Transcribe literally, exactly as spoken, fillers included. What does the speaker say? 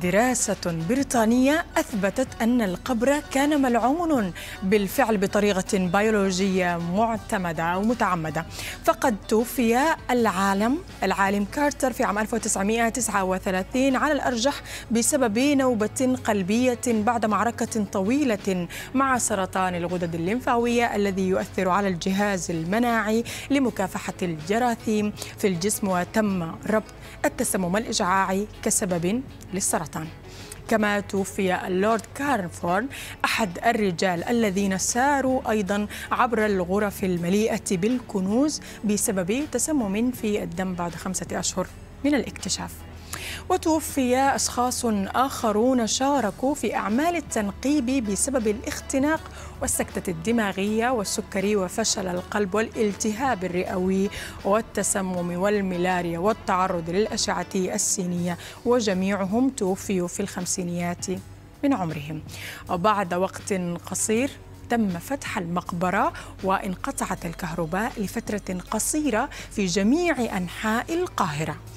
دراسة بريطانية أثبتت أن القبر كان ملعون بالفعل بطريقة بيولوجية معتمدة أو متعمدة. فقد توفي العالم العالم كارتر في عام ألف وتسعمئة وتسعة وثلاثين على الأرجح بسبب نوبة قلبية بعد معركة طويلة مع سرطان الغدد الليمفاوية الذي يؤثر على الجهاز المناعي لمكافحة الجراثيم في الجسم، وتم ربط التسمم الإجعاعي كسبب للسرطان. كما توفي اللورد كارنفورد أحد الرجال الذين ساروا أيضا عبر الغرف المليئة بالكنوز بسبب تسمم في الدم بعد خمسة أشهر من الاكتشاف. وتوفي أشخاص آخرون شاركوا في أعمال التنقيب بسبب الاختناق والسكتة الدماغية والسكري وفشل القلب والالتهاب الرئوي والتسمم والملاريا والتعرض للأشعة السينية، وجميعهم توفيوا في الخمسينيات من عمرهم. وبعد وقت قصير تم فتح المقبرة وانقطعت الكهرباء لفترة قصيرة في جميع أنحاء القاهرة.